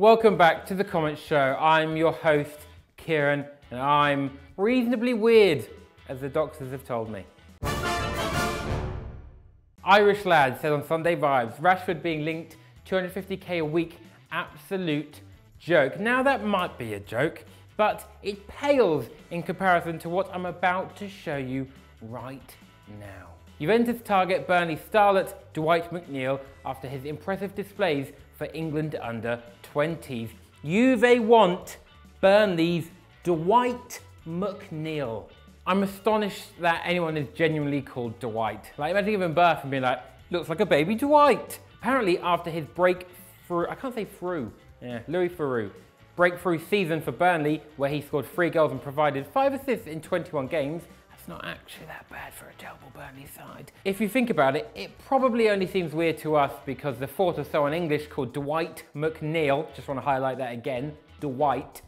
Welcome back to The Comments Show. I'm your host, Kieran, and I'm reasonably weird, as the doctors have told me. Irish Lad said on Sunday Vibes, Rashford being linked $250k a week, absolute joke. Now that might be a joke, but it pales in comparison to what I'm about to show you right now. Juventus target Burnley starlet Dwight McNeil after his impressive displays for England under 20s. Juve want Burnley's Dwight McNeil. I'm astonished that anyone is genuinely called Dwight. Like, imagine giving birth and being like, looks like a baby Dwight. Apparently after his breakthrough, I can't say through, yeah, Louis Ferroux, breakthrough season for Burnley, where he scored 3 goals and provided 5 assists in 21 games, not actually that bad for a terrible Burnley side. If you think about it, it probably only seems weird to us because the fourth or so in English called Dwight McNeil, just want to highlight that again, Dwight,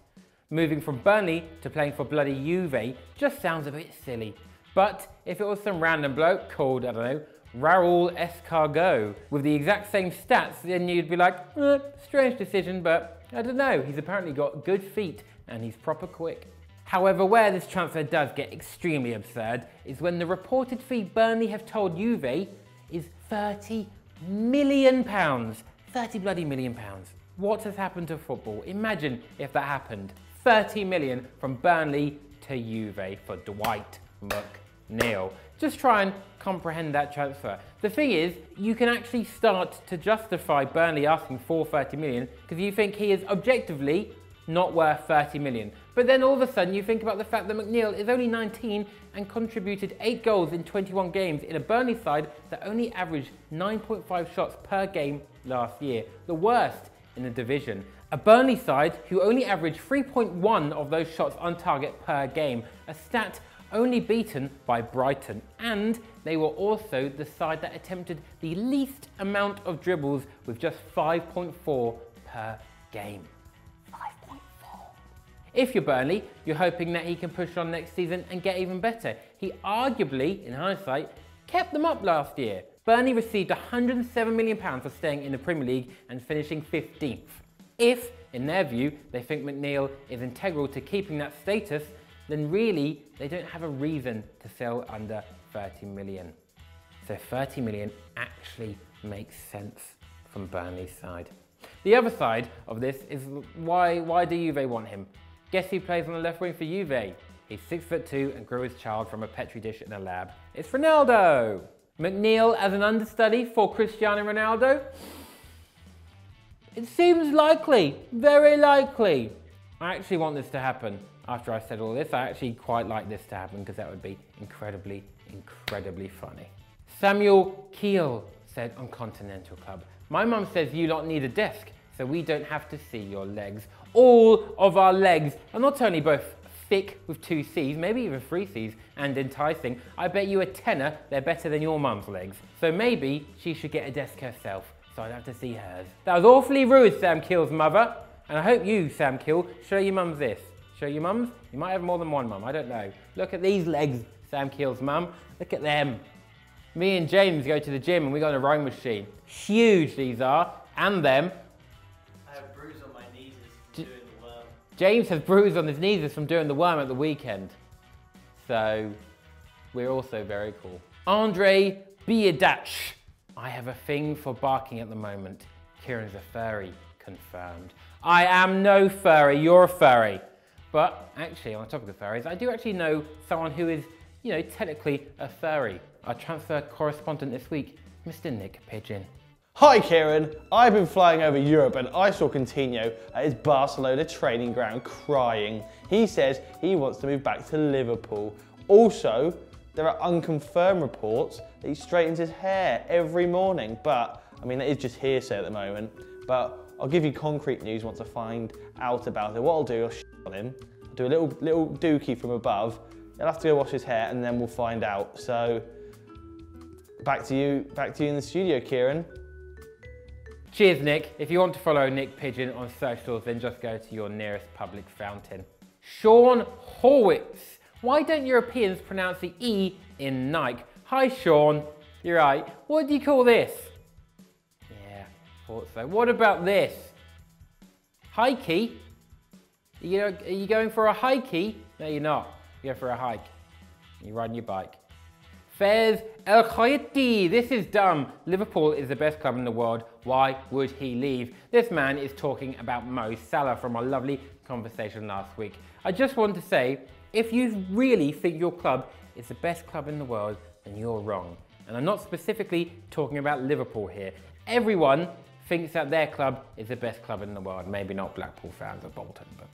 moving from Burnley to playing for bloody Juve just sounds a bit silly. But if it was some random bloke called, I don't know, Raoul Escargot with the exact same stats, then you'd be like, strange decision, but I don't know, he's apparently got good feet and he's proper quick. However, where this transfer does get extremely absurd is when the reported fee Burnley have told Juve is £30 million. 30 bloody million pounds. What has happened to football? Imagine if that happened. 30 million from Burnley to Juve for Dwight McNeil. Just try and comprehend that transfer. The thing is, you can actually start to justify Burnley asking for 30 million because you think he is objectively not worth 30 million. But then all of a sudden you think about the fact that McNeil is only 19 and contributed 8 goals in 21 games in a Burnley side that only averaged 9.5 shots per game last year, the worst in the division. A Burnley side who only averaged 3.1 of those shots on target per game, a stat only beaten by Brighton, and they were also the side that attempted the least amount of dribbles with just 5.4 per game. If you're Burnley, you're hoping that he can push on next season and get even better. He arguably, in hindsight, kept them up last year. Burnley received £107 million for staying in the Premier League and finishing 15th. If, in their view, they think McNeil is integral to keeping that status, then really, they don't have a reason to sell under 30 million. So 30 million actually makes sense from Burnley's side. The other side of this is why do Juve want him? Guess who plays on the left wing for Juve? He's 6'2" and grew his child from a Petri dish in a lab. It's Ronaldo! McNeil as an understudy for Cristiano Ronaldo? It seems likely, very likely. I actually want this to happen. After I said all this, I actually quite like this to happen because that would be incredibly, incredibly funny. Samuel Keel said on Continental Club, my mum says you lot need a desk, so we don't have to see your legs. All of our legs are not only both thick with 2 C's, maybe even 3 C's, and enticing. I bet you a tenner they're better than your mum's legs. So maybe she should get a desk herself, so I'd have to see hers. That was awfully rude, Sam Keel's mother. And I hope you, Sam Keel, show your mums this. Show your mums? You might have more than one mum, I don't know. Look at these legs, Sam Keel's mum. Look at them. Me and James go to the gym and we got a rowing machine. Huge these are, and them. James has bruised on his knees from doing the worm at the weekend. So, we're also very cool. Andre Biedach. I have a thing for barking at the moment. Kieran's a furry, confirmed. I am no furry, you're a furry. But actually, on the topic of furries, I do actually know someone who is, you know, technically a furry. Our transfer correspondent this week, Mr. Nick Pigeon. Hi Kieran, I've been flying over Europe and I saw Coutinho at his Barcelona training ground crying. He says he wants to move back to Liverpool. Also, there are unconfirmed reports that he straightens his hair every morning, but I mean that is just hearsay at the moment. But I'll give you concrete news once I find out about it. What I'll do, I'll shit on him, I'll do a little dookie from above, he'll have to go wash his hair and then we'll find out. So, back to you in the studio, Kieran. Cheers, Nick. If you want to follow Nick Pigeon on socials, then just go to your nearest public fountain. Sean Horwitz. Why don't Europeans pronounce the E in Nike? Hi, Sean. You're right. What do you call this? Yeah, thought so. What about this? Hikey? Are you going for a hikey? No, you're not. You go for a hike. You're riding your bike. Fez El Khayati. This is dumb. Liverpool is the best club in the world. Why would he leave? This man is talking about Mo Salah from our lovely conversation last week. I just want to say, if you really think your club is the best club in the world, then you're wrong. And I'm not specifically talking about Liverpool here. Everyone thinks that their club is the best club in the world. Maybe not Blackpool fans or Bolton, but...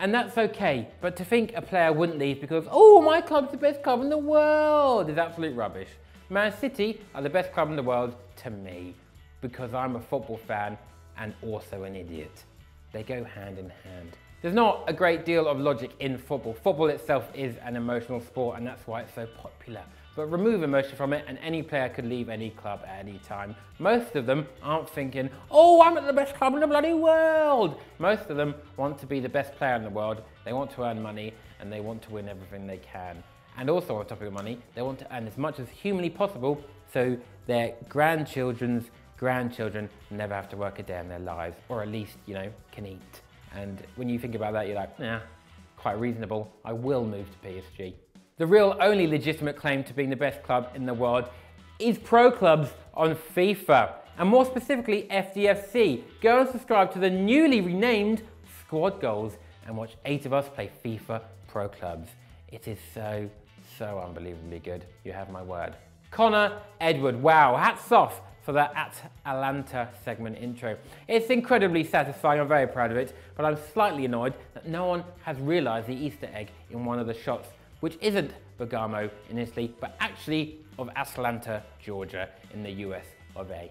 And that's okay, but to think a player wouldn't leave because, oh, my club's the best club in the world, is absolute rubbish. Man City are the best club in the world to me because I'm a football fan and also an idiot. They go hand in hand. There's not a great deal of logic in football. Football itself is an emotional sport and that's why it's so popular. But remove emotion from it and any player could leave any club at any time. Most of them aren't thinking, oh, I'm at the best club in the bloody world. Most of them want to be the best player in the world. They want to earn money and they want to win everything they can. And also on top of money, they want to earn as much as humanly possible so their grandchildren's grandchildren never have to work a day in their lives, or at least, you know, can eat. And when you think about that, you're like, nah, quite reasonable. I will move to PSG. The real only legitimate claim to being the best club in the world is pro clubs on FIFA, and more specifically FDFC. Go and subscribe to the newly renamed Squad Goals and watch 8 of us play FIFA Pro Clubs. It is so, so unbelievably good. You have my word. Connor Edward, wow, hats off for that Atalanta segment intro. It's incredibly satisfying, I'm very proud of it, but I'm slightly annoyed that no one has realised the Easter egg in one of the shots, which isn't Bergamo in Italy, but actually of Atalanta, Georgia in the US of A.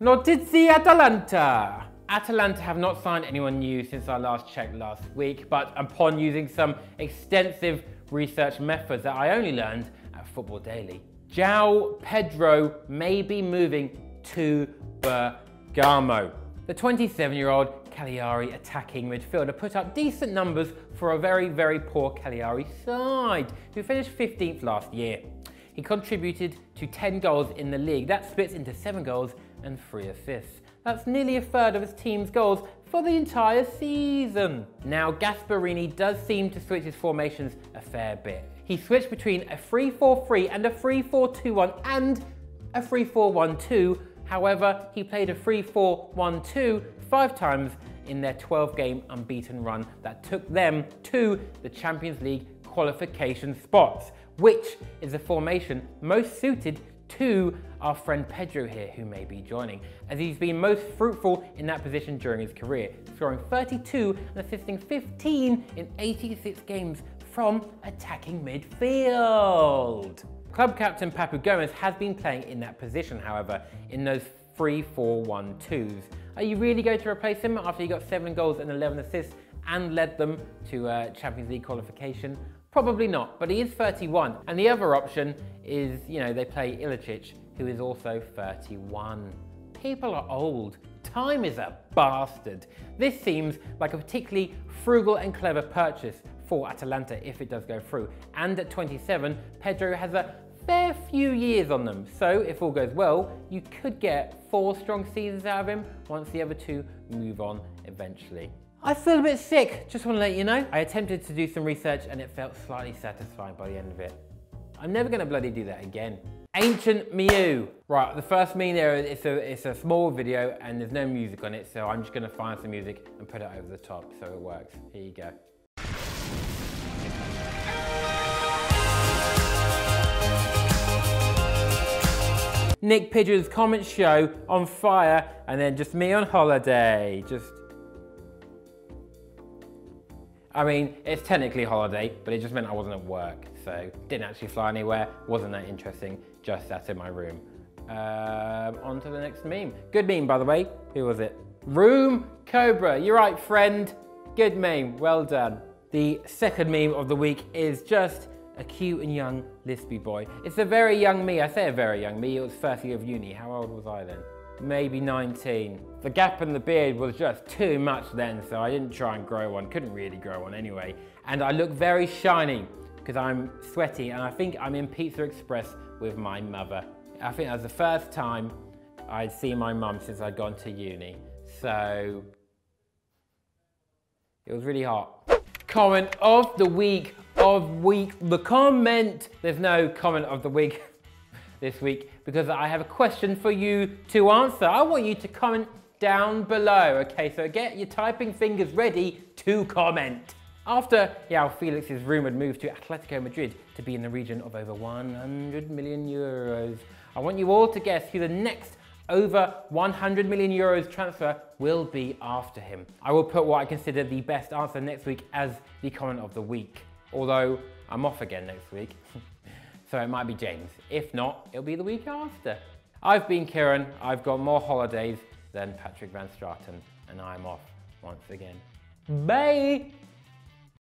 Notizie Atalanta! Atalanta have not signed anyone new since I last checked last week, but upon using some extensive research methods that I only learned at Football Daily, João Pedro may be moving to Bergamo. The 27-year-old Cagliari attacking midfielder put up decent numbers for a very, very poor Cagliari side, who finished 15th last year. He contributed to 10 goals in the league. That splits into 7 goals and 3 assists. That's nearly a third of his team's goals for the entire season. Now, Gasperini does seem to switch his formations a fair bit. He switched between a 3-4-3 and a 3-4-2-1 and a 3-4-1-2. However, he played a 3-4-1-2 5 times in their 12-game unbeaten run that took them to the Champions League qualification spots, which is the formation most suited to our friend Pedro here, who may be joining, as he's been most fruitful in that position during his career, scoring 32 and assisting 15 in 86 games from attacking midfield. Club captain Papu Gomez has been playing in that position, however, in those 3-4-1-2s. Are you really going to replace him after he got 7 goals and 11 assists and led them to Champions League qualification? Probably not, but he is 31. And the other option is, you know, they play Ilicic, who is also 31. People are old. Time is a bastard. This seems like a particularly frugal and clever purchase for Atalanta if it does go through. And at 27, Pedro has a fair few years on them. So if all goes well, you could get 4 strong seasons out of him once the other 2 move on eventually. I feel a bit sick, just want to let you know. I attempted to do some research and it felt slightly satisfying by the end of it. I'm never going to bloody do that again. Ancient Mew. Right, the first meme there, it's a small video and there's no music on it, so I'm just going to find some music and put it over the top so it works. Here you go. Nick Pigeon's comment show on fire and then just me on holiday. I mean, it's technically holiday, but it just meant I wasn't at work, so didn't actually fly anywhere, wasn't that interesting, just sat in my room. On to the next meme. Good meme, by the way. Who was it? Room Cobra, you're right, friend. Good meme, well done. The second meme of the week is just a cute and young lispy boy. It's a very young me. I say a very young me, it was first year of uni. How old was I then? Maybe 19. The gap in the beard was just too much then, so I didn't try and grow one, couldn't really grow one anyway. And I look very shiny, because I'm sweaty and I think I'm in Pizza Express with my mother. I think that was the first time I'd seen my mum since I'd gone to uni. So it was really hot. Comment of the week the comment. There's no comment of the week this week because I have a question for you to answer. I want you to comment down below. Okay, so get your typing fingers ready to comment. After João Felix's rumoured move to Atletico Madrid to be in the region of over 100 million euros, I want you all to guess who the next over 100 million euros transfer will be after him. I will put what I consider the best answer next week as the comment of the week, although I'm off again next week, so it might be James. If not, it'll be the week after. I've been Kieran, I've got more holidays than Patrick Van Straten, and I'm off once again. Bye!